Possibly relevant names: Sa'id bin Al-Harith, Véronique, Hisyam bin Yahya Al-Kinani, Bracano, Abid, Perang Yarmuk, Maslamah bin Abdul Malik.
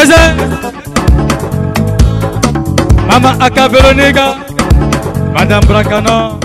Yes, Mama Aka Véronique, Madame Bracano.